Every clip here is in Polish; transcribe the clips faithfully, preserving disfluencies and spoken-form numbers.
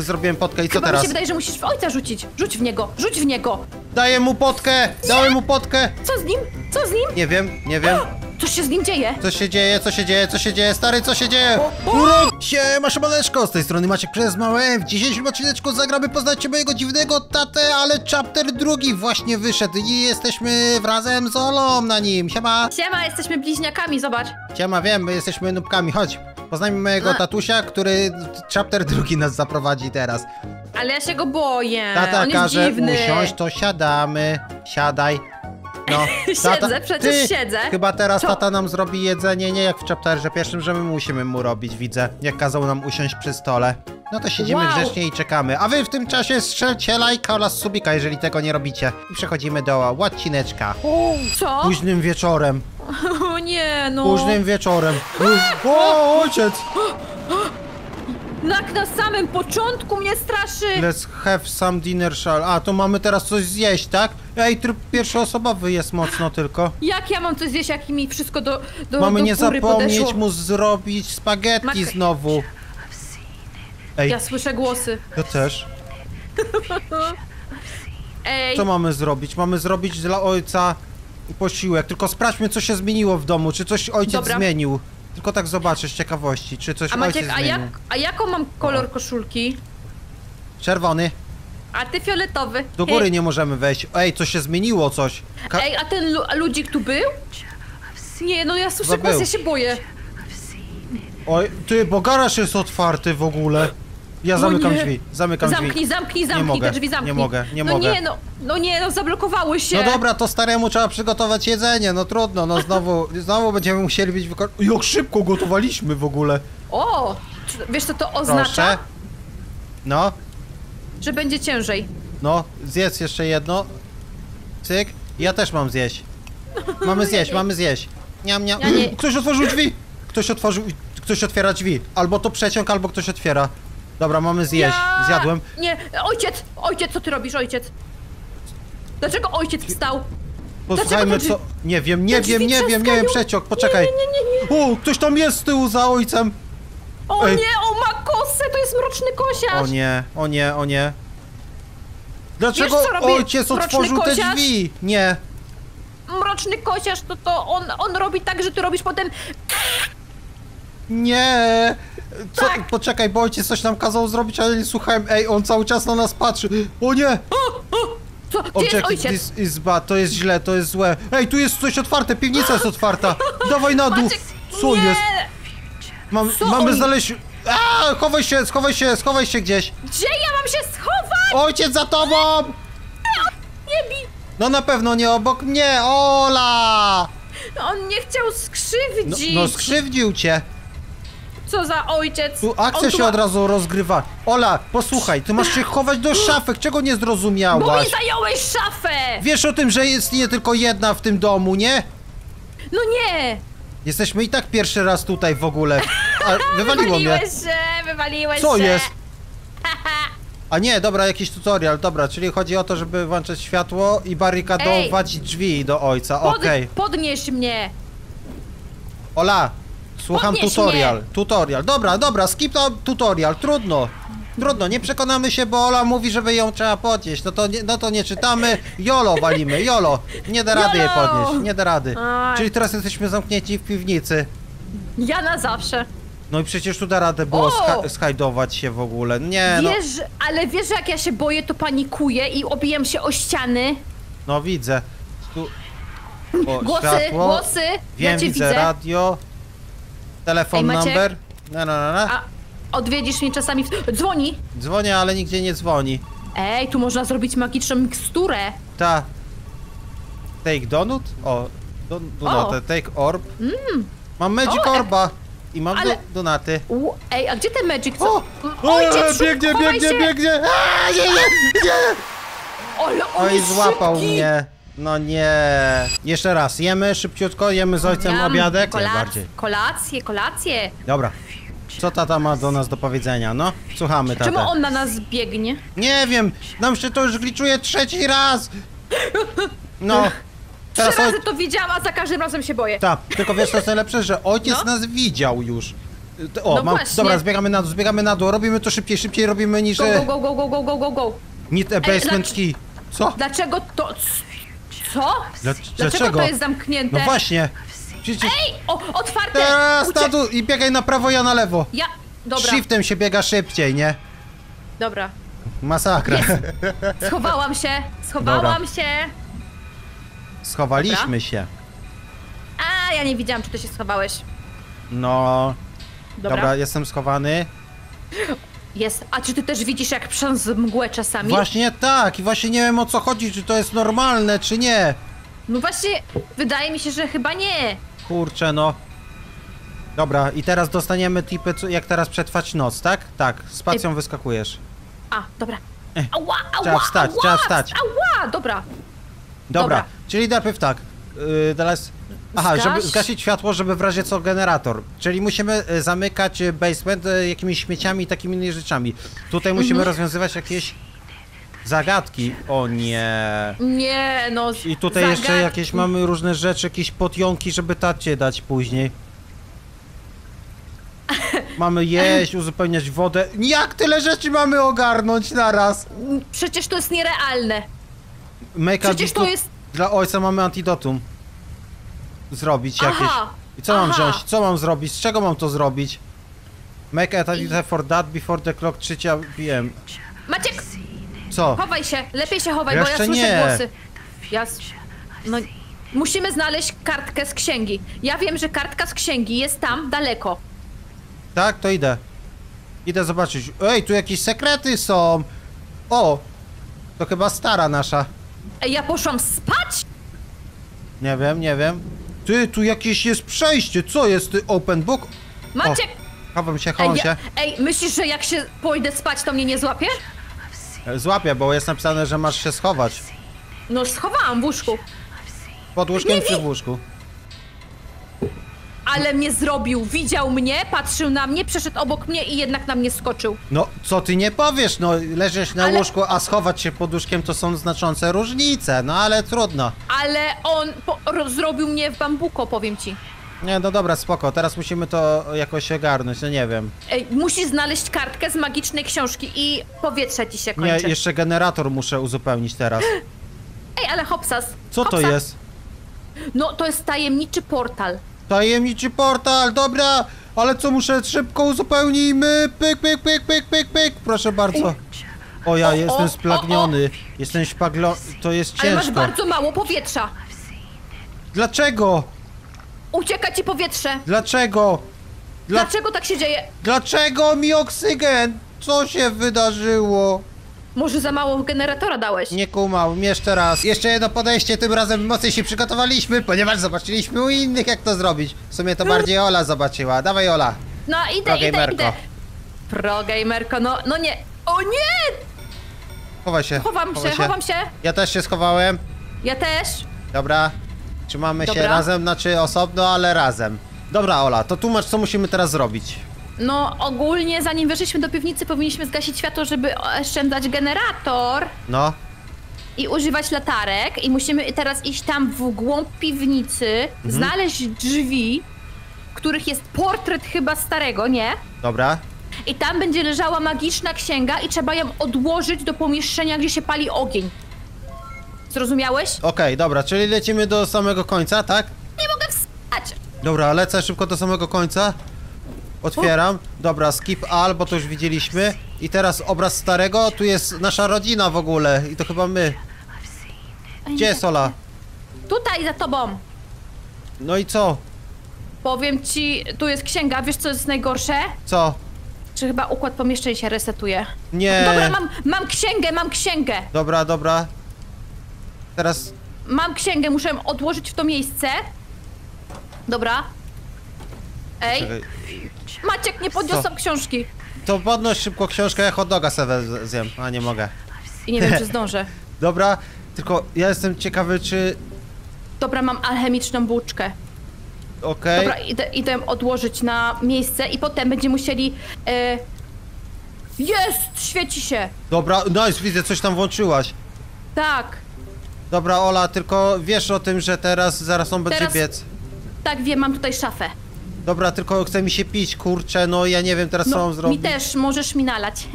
Zrobiłem potkę i co teraz? Chyba mi się wydaje, że musisz w ojca rzucić. Rzuć w niego, rzuć w niego. Daję mu potkę, dałem mu potkę. Co z nim? Co z nim? Nie wiem, nie wiem. Coś się z nim dzieje. Co się dzieje, co się dzieje, co się dzieje, stary, co się dzieje? Siema, szemaneczko, z tej strony Maciek przez małe. W dzisiejszym odcineczku zagramy Poznajcie Mojego Dziwnego Tatę, ale chapter drugi właśnie wyszedł i jesteśmy razem z Olą na nim. Siema. Siema, jesteśmy bliźniakami, zobacz. Siema, wiem, my jesteśmy nubkami, chodź. Poznajmy mojego A. tatusia, który chapter drugi nas zaprowadzi teraz. Ale ja się go boję. Tata On każe jest dziwny. Usiąść, to siadamy. Siadaj. No, siedzę, tata, przecież ty, siedzę. Chyba teraz Co? tata nam zrobi jedzenie, nie jak w chapterze pierwszym, że my musimy mu robić, widzę. Jak kazał nam usiąść przy stole. No to siedzimy wow. grzecznie i czekamy. A wy w tym czasie strzelcie lajka oraz subika, jeżeli tego nie robicie. I przechodzimy do łacineczka. Co? Późnym wieczorem. O nie, no. Późnym wieczorem. O, ojciec! Tak na samym początku mnie straszy. Let's have some dinner, shall. A, to mamy teraz coś zjeść, tak? Ej, tryb pierwszoosobowy jest mocno tylko. Jak ja mam coś zjeść, jak mi wszystko do do Mamy do nie zapomnieć podeszło. mu zrobić spaghetti Mac znowu. Ej. Ja słyszę głosy. Ja też. Ej. Co mamy zrobić? Mamy zrobić dla ojca posiłek. Tylko sprawdźmy, co się zmieniło w domu. Czy coś ojciec Dobra. zmienił? Tylko tak zobaczysz ciekawości, czy coś ojciec zmienił. A, jak, a jaką mam kolor koszulki? Czerwony. A ty fioletowy. Do góry Hej. nie możemy wejść. Ej, coś się zmieniło, coś. Ka Ej, a ten lu ludzik tu był? Nie, no ja słyszę głos, ja się boję. Oj, ty, bo garaż jest otwarty w ogóle. Ja zamykam no drzwi, zamykam zamknij, drzwi. Zamknij, zamknij, zamknij, te drzwi zamknij. Nie mogę, nie no mogę. No nie, no, no nie, no zablokowały się. No dobra, to staremu trzeba przygotować jedzenie, no trudno, no znowu, znowu będziemy musieli być wyko... Jak szybko gotowaliśmy w ogóle. O, wiesz co to oznacza? Proszę. No. Że będzie ciężej. No, zjedz jeszcze jedno. Cyk, ja też mam zjeść. Mamy zjeść, mamy zjeść. Niam, niam. Ja nie... Ktoś otworzył drzwi. Ktoś otworzył, ktoś otwiera drzwi. Albo to przeciąg, albo ktoś otwiera. Dobra, mamy zjeść. Ja... Zjadłem. Nie, ojciec! Ojciec, co ty robisz, ojciec? Dlaczego ojciec wstał? Posłuchajmy, co... Nie wiem, nie wiem, nie wiem, nie wiem, przeciąg, poczekaj. Nie, nie, nie, nie. O, ktoś tam jest z tyłu za ojcem. O Ej. nie, o ma kosę, to jest mroczny kosiarz. O nie, o nie, o nie. Dlaczego Wiesz, ojciec otworzył te drzwi? Nie. Mroczny kosiarz, to to on, on robi tak, że ty robisz potem... Nie. Co? Tak. Poczekaj, bo ojciec coś nam kazał zrobić, ale nie słuchałem. Ej, on cały czas na nas patrzy. O nie! O, o, co? Gdzie Object jest ojciec? This is bad. To jest źle, to jest złe. Ej, tu jest coś otwarte, piwnica jest otwarta. Dawaj na dół. Co nie. jest? Mam, co mamy on... znaleźć... A, chowaj się, schowaj się, schowaj się gdzieś. Gdzie ja mam się schować? Ojciec za tobą! Nie, nie bij. No na pewno nie obok mnie, Ola! On nie chciał skrzywdzić. No, no skrzywdził cię. Co za ojciec? Tu akcja tu... się od razu rozgrywa. Ola, posłuchaj, ty masz się chować do szafek, czego nie zrozumiałaś? Bo mi zająłeś szafę! Wiesz o tym, że jest nie tylko jedna w tym domu, nie? No nie! Jesteśmy i tak pierwszy raz tutaj w ogóle. A, wywaliło mnie. Się, wywaliłeś Co się. jest? A nie, dobra, jakiś tutorial, dobra, czyli chodzi o to, żeby włączać światło i barykadować Ej. drzwi do ojca, Pod... okej. Okay. Podnieś mnie! Ola! Słucham Podnieś tutorial, mnie. tutorial, dobra, dobra, skip to tutorial, trudno, trudno, nie przekonamy się, bo Ola mówi, żeby ją trzeba podnieść, no to nie, no to nie czytamy, jolo walimy, jolo, nie da rady Yolo. jej podnieść, nie da rady, Aj. czyli teraz jesteśmy zamknięci w piwnicy. Ja na zawsze. No i przecież tu da radę było schajdować się w ogóle, nie no. Wiesz, ale wiesz, jak ja się boję, to panikuję i obijam się o ściany. No widzę, tu... o, głosy, światło. głosy, Wiem, ja cię widzę, widzę, radio. Telefon Ej, number. Na, na, na. A odwiedzisz mnie czasami w... Dzwoni! Dzwonię, ale nigdzie nie dzwoni. Ej, tu można zrobić magiczną miksturę. Ta. Take donut? O, don, donaty. O. Take orb. Mm. Mam magic o, orba. I mam ale... do, donaty. U, ej, a gdzie ten magic? Co? O, o, ojciec, biegnie, szuk, biegnie, się. biegnie! A, nie, nie, nie. Ale on Oj, złapał szybki. mnie. No nie. Jeszcze raz, jemy szybciutko, jemy z ojcem Miam. obiadek. Kolac bardziej. Kolację, kolację. Dobra. Co tata ma do nas do powiedzenia, no? Słuchamy tatę. Czemu on na nas biegnie? Nie wiem, nam się to już gliczuje trzeci raz. No. Teraz Trzy razy oj... to widziałam, a za każdym razem się boję. Tak, tylko wiesz co jest najlepsze, że ojciec no? nas widział już. O, no mam, dobra, zbieramy na dół, zbieramy na dół, robimy to szybciej, szybciej robimy niż... Go, go, go, go, go, go, go, go. Need a basement e, key. Co? Dlaczego to... Co? Dla, dlaczego? Dlaczego to jest zamknięte? No właśnie. Przecież... Ej, o, otwarte! Teraz na dół i biegaj na prawo, ja na lewo. Ja... Dobra. Shiftem się biega szybciej, nie? Dobra. Masakra. Jest. Schowałam się, schowałam dobra. się. Schowaliśmy dobra. się. A, ja nie widziałam, czy ty się schowałeś. No... Dobra. Dobra, jestem schowany. Jest. A czy ty też widzisz, jak przez mgłę czasami? Właśnie tak. I właśnie nie wiem, o co chodzi, czy to jest normalne, czy nie. No właśnie, wydaje mi się, że chyba nie. Kurczę, no. Dobra, i teraz dostaniemy tipy, jak teraz przetrwać noc, tak? Tak, spacją Ej. wyskakujesz. A, dobra. Ała, ała, trzeba wstać, ała, trzeba wstać. Ała, dobra. Dobra, dobra. Czyli najpierw tak. Yy, teraz... Aha, Zgaś? żeby zgasić światło, żeby w razie co generator. Czyli musimy zamykać basement jakimiś śmieciami i takimi innymi rzeczami. Tutaj musimy nie. rozwiązywać jakieś zagadki. O nie. Nie, no. I tutaj zagadki. jeszcze jakieś mamy różne rzeczy, jakieś potionki, żeby tacie dać później. Mamy jeść, uzupełniać wodę. Jak tyle rzeczy mamy ogarnąć naraz? Przecież to jest nierealne. Make Przecież to jest... Dla ojca mamy antidotum. Zrobić jakieś. Aha, I co aha. mam wziąć? Co mam zrobić? Z czego mam to zrobić? Make a I... for that before the clock trzy p m Maciek! Co? Chowaj się, lepiej się chowaj, Jeszcze bo ja słyszę nie. głosy. Ja... No, musimy znaleźć kartkę z księgi. Ja wiem, że kartka z księgi jest tam daleko. Tak, to idę. Idę zobaczyć. Ej, tu jakieś sekrety są. O! To chyba stara nasza. Ej, ja poszłam spać? Nie wiem, nie wiem. Ty, tu jakieś jest przejście, co jest, ty, open book? Maciek! O, chowam się, chowam ej, się. Ej, myślisz, że jak się pójdę spać, to mnie nie złapie? Złapie, bo jest napisane, że masz się schować. No, schowałam w łóżku. Pod łóżkiem nie, czy w łóżku? Ale mnie zrobił, widział mnie, patrzył na mnie, przeszedł obok mnie i jednak na mnie skoczył. No, co ty nie powiesz, no, leżysz na ale... łóżku, a schować się pod łóżkiem to są znaczące różnice, no ale trudno. Ale on po zrobił mnie w bambuko, powiem ci. Nie, no dobra, spoko, teraz musimy to jakoś ogarnąć, no nie wiem. Ej, musisz znaleźć kartkę z magicznej książki i powietrze ci się kończy. Nie, jeszcze generator muszę uzupełnić teraz. Ej, ale hopsas. Co hopsas. to jest? No, to jest tajemniczy portal. Tajemniczy portal, dobra, ale co muszę szybko uzupełnijmy, pyk, pyk, pyk, pyk, pyk, pyk, proszę bardzo. O ja o, jestem splagniony, o, o. jestem szpaglony, to jest ciężko. Ale masz bardzo mało powietrza. Dlaczego? Ucieka ci powietrze. Dlaczego? Dla... Dlaczego tak się dzieje? Dlaczego mi oksygen? Co się wydarzyło? Może za mało generatora dałeś? Nie kumał, jeszcze raz. Jeszcze jedno podejście, tym razem mocniej się przygotowaliśmy, ponieważ zobaczyliśmy u innych, jak to zrobić. W sumie to bardziej Ola zobaczyła. Dawaj, Ola. No idę, Pro idę, gamerko. idę. Pro gamerko, no, no nie. O nie! Chowaj się. Chowam się, się, chowam się. Ja też się schowałem. Ja też. Dobra. Trzymamy Dobra. się razem, znaczy osobno, ale razem. Dobra, Ola, to tłumacz, co musimy teraz zrobić. No ogólnie zanim weszliśmy do piwnicy, powinniśmy zgasić światło, żeby oszczędzać generator. No. I używać latarek. I musimy teraz iść tam w głąb piwnicy, mhm. znaleźć drzwi, w których jest portret chyba starego, nie? Dobra. I tam będzie leżała magiczna księga i trzeba ją odłożyć do pomieszczenia, gdzie się pali ogień. Zrozumiałeś? Okej, okay, dobra, czyli lecimy do samego końca, tak? Nie mogę wstać! Dobra, lecę szybko do samego końca. Otwieram. Dobra, skip all, bo to już widzieliśmy. I teraz obraz starego, tu jest nasza rodzina w ogóle. I to chyba my. Gdzie jest Ola? Tutaj, za tobą. No i co? Powiem ci, tu jest księga, wiesz co jest najgorsze? Co? Czy chyba układ pomieszczeń się resetuje? Nie. Dobra, mam, mam księgę, mam księgę. Dobra, dobra. Teraz... Mam księgę, muszę ją odłożyć w to miejsce. Dobra. Ej. Maciek, nie podniosłam Co? książki. To podnoś szybko książkę, ja hot doga sobie zjem, a nie mogę. I nie wiem, czy zdążę. Dobra, tylko ja jestem ciekawy, czy... Dobra, mam alchemiczną bułeczkę. Okej. Okay. Dobra, idę, idę ją odłożyć na miejsce i potem będziemy musieli... Jest! Y... Świeci się! Dobra, nice, widzę, coś tam włączyłaś. Tak. Dobra, Ola, tylko wiesz o tym, że teraz, zaraz on będzie teraz... biec. Tak, wiem, mam tutaj szafę. Dobra, tylko chce mi się pić, kurczę, no ja nie wiem teraz no, co mam zrobić. Mi też, możesz mi nalać.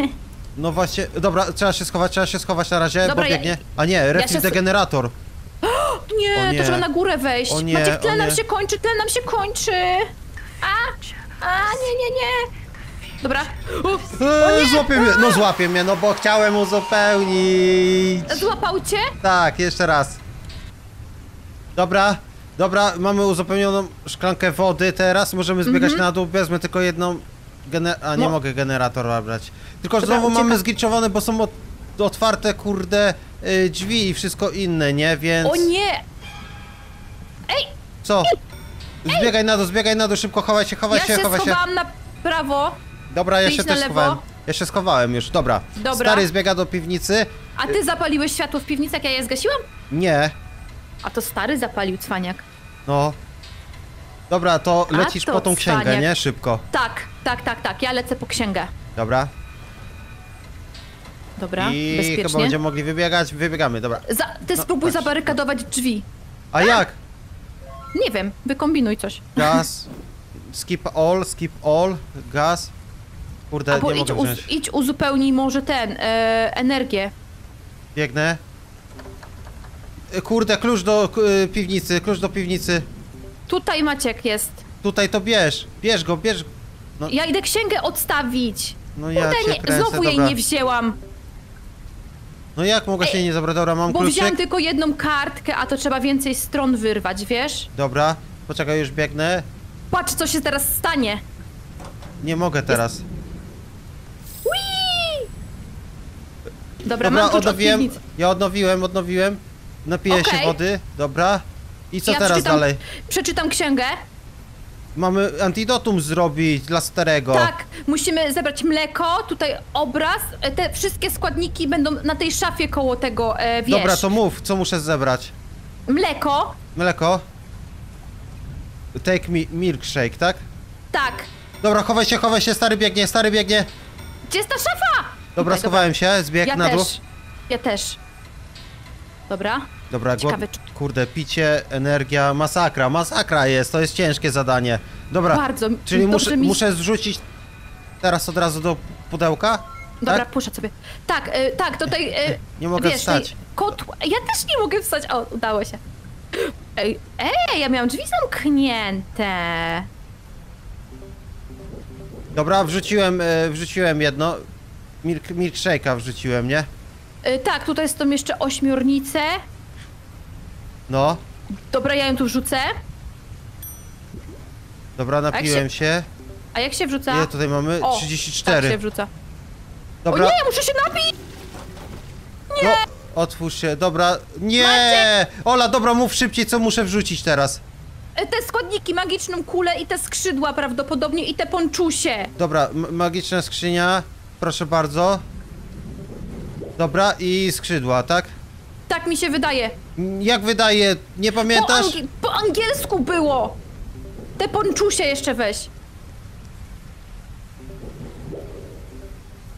No właśnie, dobra, trzeba się schować, trzeba się schować na razie, dobra, bo biegnie. Ja, a nie, refit ja się... degenerator. O nie, o nie, to trzeba na górę wejść. O nie, Maciek, tlen nam się kończy, tlen nam się kończy. A, a, nie, nie, nie. Dobra. Uf, eee, złapie mnie, no złapie mnie, no bo chciałem uzupełnić. Złapał cię? Tak, jeszcze raz. Dobra, dobra, mamy uzupełnioną szklankę wody teraz, możemy zbiegać mm -hmm. na dół, wezmę tylko jedną... Gener a, nie no. mogę generatora brać. Tylko dobra, znowu ucieka. Mamy zgliczowane, bo są od otwarte, kurde, y, drzwi i wszystko inne, nie? Więc... O nie! Ej! Co? Ej! Zbiegaj na dół, zbiegaj na dół, szybko, chowaj się, chowaj ja się, się, chowaj się. Ja się schowałam na prawo. Dobra, ja się też lewo. schowałem. Ja się schowałem już, dobra. dobra. Stary zbiega do piwnicy. A ty zapaliłeś światło w piwnicy, jak ja je zgasiłam? Nie. A to stary zapalił, cwaniak. No. Dobra, to lecisz to po tą księgę, cwaniak. nie? Szybko. Tak, tak, tak, tak. Ja lecę po księgę. Dobra. Dobra, I bezpiecznie. I chyba będziemy mogli wybiegać. Wybiegamy, dobra. Za, ty no, spróbuj tak, zabarykadować tak. drzwi. A, A jak? Nie wiem, wykombinuj coś. Gaz. Skip all, skip all. Gaz. Kurde, Albo nie idź, mogę wziąć. Uz, idź uzupełnij może ten, e, energię. Biegnę. Kurde, klucz do y, piwnicy, klucz do piwnicy. Tutaj Maciek jest. Tutaj to bierz, bierz go, bierz go. No. Ja idę księgę odstawić. No ja Kurde, nie, kręcę, znowu dobra. jej nie wzięłam. No jak mogę Ej, się nie zabrać? Dobra, mam bo kluczyk. Bo wziąłem tylko jedną kartkę, a to trzeba więcej stron wyrwać, wiesz? Dobra, poczekaj, już biegnę. Patrz, co się teraz stanie. Nie mogę teraz. Jest... Dobra, dobra, mam klucz odnowiłem. Od ja odnowiłem, odnowiłem. Napiję okay. się wody, dobra. I co ja teraz przeczytam, dalej? Przeczytam księgę. Mamy antidotum zrobić dla starego. Tak, musimy zebrać mleko, tutaj obraz. Te wszystkie składniki będą na tej szafie koło tego, e, wiesz. Dobra, to mów, co muszę zebrać? Mleko. Mleko. Take me milkshake, tak? Tak. Dobra, chowaj się, chowaj się, stary biegnie, stary biegnie. Gdzie jest ta szafa? Dobra, okay, schowałem dobra. się, zbieg ja na dół. Też. Ja też. Dobra. Dobra, Ciekawe, czy... kurde, picie, energia, masakra, masakra jest, to jest ciężkie zadanie. Dobra, Bardzo. czyli muszę, mi... muszę zrzucić teraz od razu do pudełka? Dobra, tak? puszczę sobie. Tak, y, tak, tutaj... Y, nie mogę wiesz, wstać. Kotła... Ja też nie mogę wstać, o, udało się. Ej, ej, ja miałam drzwi zamknięte. Dobra, wrzuciłem, y, wrzuciłem jedno, Milk, milkshake'a wrzuciłem, nie? Y, tak, tutaj są jeszcze ośmiornice. No. Dobra, ja ją tu wrzucę. Dobra, napiłem a się... się. A jak się wrzuca? Ile tutaj mamy? O, trzydzieści cztery. Tak się wrzuca. Dobra. O nie, muszę się napić! Nie! No, otwórz się, dobra. Nie! Maciek! Ola, dobra, mów szybciej, co muszę wrzucić teraz. Te składniki, magiczną kulę i te skrzydła prawdopodobnie i te ponczusie. Dobra, magiczna skrzynia, proszę bardzo. Dobra, i skrzydła, tak? Tak mi się wydaje. Jak wydaje? Nie pamiętasz? Po, angi po angielsku było! Te ponczusie jeszcze weź.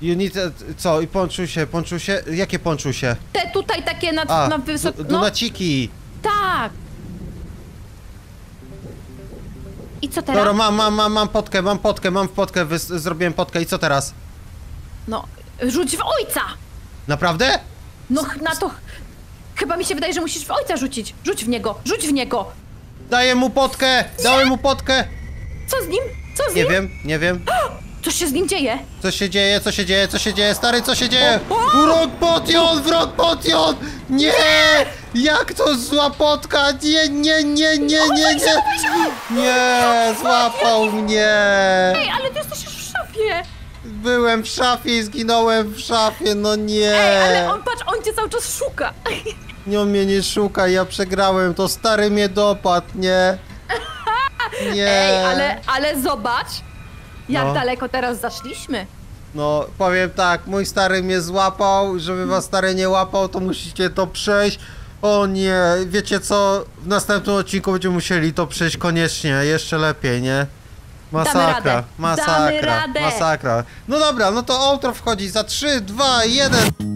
You need a, co? I ponczusie, ponczusie? Jakie ponczusie? Te tutaj takie na, a, na wysokości. No. Donaciki. Tak. I co teraz? Dobra, mam, mam, mam, mam potkę, mam potkę, mam potkę, zrobiłem potkę i co teraz? No, rzuć w ojca! Naprawdę? No, na to... Chyba mi się wydaje, że musisz w ojca rzucić. Rzuć w niego, rzuć w niego. Daję mu potkę, nie. dałem mu potkę. Co z nim? Co z nie nim? Nie wiem, nie wiem. Co się z nim dzieje? Co się dzieje, co się dzieje, co się dzieje, stary, co się dzieje? Wrog potion, wrog potion! Nie! nie! Jak to zła potka? Nie, nie, nie, nie, nie, nie! Nie, nie złapał mnie! Ej, ale ty jesteś już w szafie! Byłem w szafie i zginąłem w szafie, no nie! Ej, ale on, patrz, on cię cały czas szuka! Nie, on mnie nie szuka, ja przegrałem, to stary mnie dopadł, nie? Nie! Ej, ale, ale zobacz, jak no. daleko teraz zaszliśmy! No, powiem tak, mój stary mnie złapał, żeby was stary nie łapał, to musicie to przejść. O nie, wiecie co, w następnym odcinku będziemy musieli to przejść koniecznie, jeszcze lepiej, nie? Masakra, masakra, masakra. No dobra, no to outro wchodzi za trzy, dwa, jeden.